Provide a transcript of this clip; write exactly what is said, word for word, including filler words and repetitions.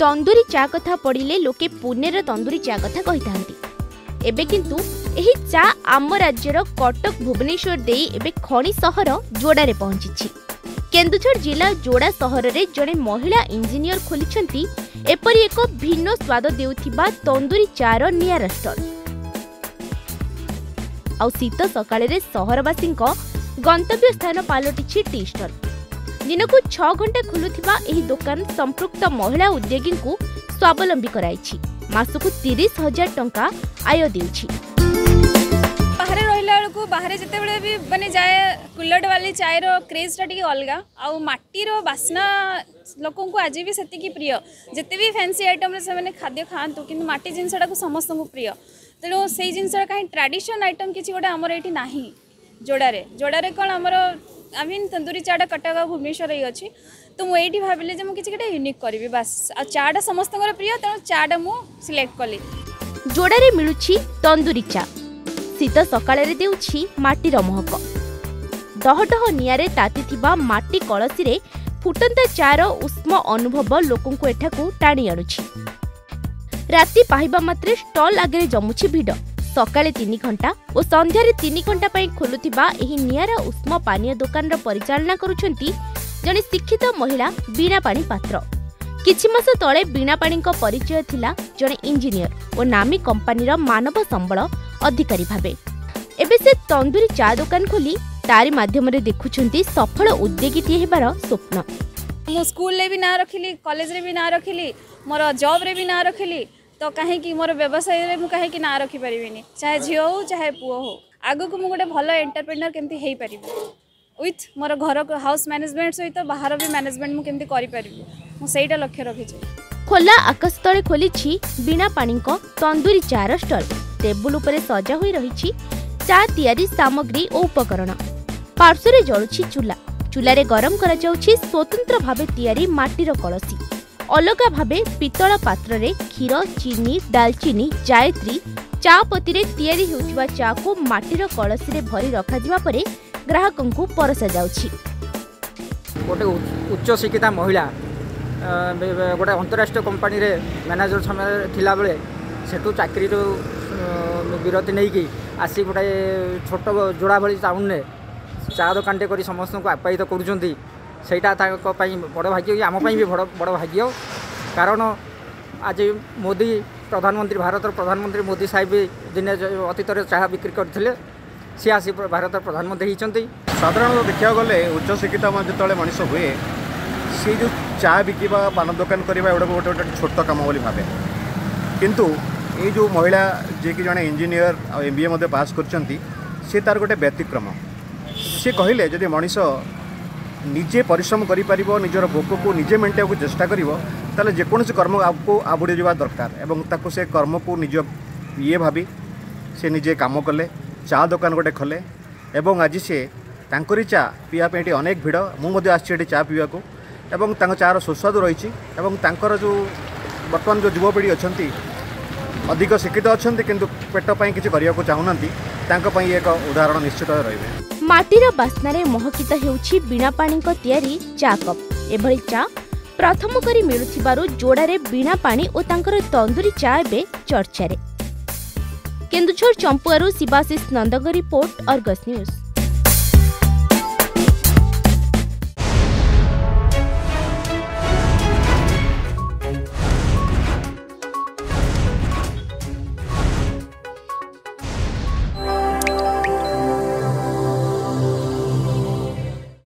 तंदूरी चा कथा पढ़िले लोके पुणेर तंदूरी चा कथा कही था। एबे किंतु एही चा आम राज्यर कटक भुवनेश्वर देई एबे खणी सहर जोडारे पहुंची। केन्दुझर जिला जोड़ा सहर रे जड़े महिला इंजीनियर खोली एपरी एक भिन्न स्वाद देउथिबा तंदूरी चार नियारा स्टल। आ शीत सकाळ रे सहरवासी गंतव्य स्थान पलटि टी स्टल। दिन को छह घंटा खुलुथिबा एही दुकान संपृक्त महिला उद्योगी को स्वावलंबी कराइछि। मासकु तीस हजार टंका आय देउछि। बाहर रहिला को बाहर जते बेले भी माने जाय कुल्लड वाली चाय रो क्रेज टा टिके अलगा आ माटी रो बासना लोकों को आज भी सेति की प्रिय। जते भी फैंसी आइटम रे से माने खाद्य खांतु किंतु माटी जिनसडा को समस्त को प्रिय। तेणु से जिनस कहीं ट्रेडिशन आइटम किसी गोटे आमर ये ना जोड़े जोड़े कौन आमर आई मीन तंदूरी चाटा कटक भुवनेश्वर ही अच्छी। तो मुझे भाविली मुझे कि यूनिक करी बास आ चाटा समस्त प्रिय। तेणु चाटा मुझे सिलेक्ट कली। जोड़े मिलू तंदूरी चा शीत सकाल मटीर महक दह डह नियारे ताती मटी कलसी रे फुटंता चार उष्म अनुभव लोकों को एठाकू टाणी आणुछि। राति पाहिबा मात्रे स्टल आगे जमुछि भिड़। सकाळे तीन घंटा और संध्यारे तीन घंटा पई खोलुथिबा एही नियारा उष्म पानीय दुकान परिचालना करुछंती जने शिक्षित महिला बीणा पाणी पात्र। किछि मास तळे बीणा पाणी को परिचय थिला जने इंजीनियर और नामी कंपनीर मानव संबल अधिकारी भाबे। एबे से तंदूरी चा दुकान खोली तारी माध्यम रे देखुछंती सफल उद्योगी थिए हेबार स्वप्न। मो स्कूल रे भी ना रखिली, कॉलेज रे भी ना रखिली, मोर जॉब रे भी ना रखिली, तो कहीं मोर व्यवसाय में कहीं ना रखिपारे। चाहे झी हो चाहे पुओ हो आग को मुझे भल एंटरप्रेनर केमती हो पारि विथ मोर घर हाउस मैनेजमेंट सहित तो बाहर भी मैनेजमेंट मुझे करें मुझा लक्ष्य रखी। खोला आकाश तले खोली बीणा पाणी तंदूरी चार स्टल। टेबुल सजा हो रही चा तैयारी सामग्री और उपकरण। पार्श्वे जलुची चूला। चूलार गरम कर स्वतंत्र भाव तैयारी मटीर कलसी। अलग भावे पीतल पात्र रे क्षीर चीनी दालचीनी जायत्री चा पत्ती रे तैयारी होउथिबा चा को माटीर कलसी रे भरी रखा जिबा परे ग्राहकन को परसा जाउछि। गोटे उच्च शिक्षिता महिला गोटे अंतरराष्ट्रीय कंपनी रे मैनेजर समय थिला बेले सेतु चाकरी रो विरति नै कि आसी गोटे छोट जोड़ा भली टाउन ने चा दुकान टे करी समस्त को आपायित करूछंती। सेटा बड़ भाग्य आम भी बड़ बड़ भाग्य। कारण आज मोदी प्रधानमंत्री भारत प्रधानमंत्री मोदी साहेब दिने अतीत चाह बिक्री करते सी आसी भारत प्रधानमंत्री होती। साधारण देखा गले उच्च शिक्षित जो मनीष हुए सी जो चा बिकवा पान दुकान करवा गोटे गोटे छोट कम बोली भावे। किंतु ये जो महिला जी कि जड़े इंजीनियर आ एम बी ए पास कर तार गोटे व्यतिक्रम। सी कहले जदि मनीष निजे परिश्रम करिपार निजर भोक को निजे मेन्टा को चेष्टा कर जेकोसी से कर्म आपको आबुड़ी जावा दरकार एवं ताको से कर्म को निज ये भाभी से निजे काम कले चा दुकान गोटे खोले एवं आज से तांकरी चा पीवाई अनेक भिड़ मुझे आसी चा पीवा को एवं चार सुस्वादु रही जो बर्तमान जो युवपीढ़ी अच्छा अधिक शिक्षित अच्छा किंतु पेटपाई किसी करने चाहूना एक उदाहरण निश्चित रही। मटीर बास्नारे महकित हेउछि बीणा पाणी तैयारी चा कप। एभली चा प्रथम करी मिलुथिबारु जोड़ारे बीणा पाणी और तांकर तंदूरी चा एबे चर्चारे। केन्दुझर चंपुआरु शिवाशिष नंदक रिपोर्ट, आर्गस न्यूज।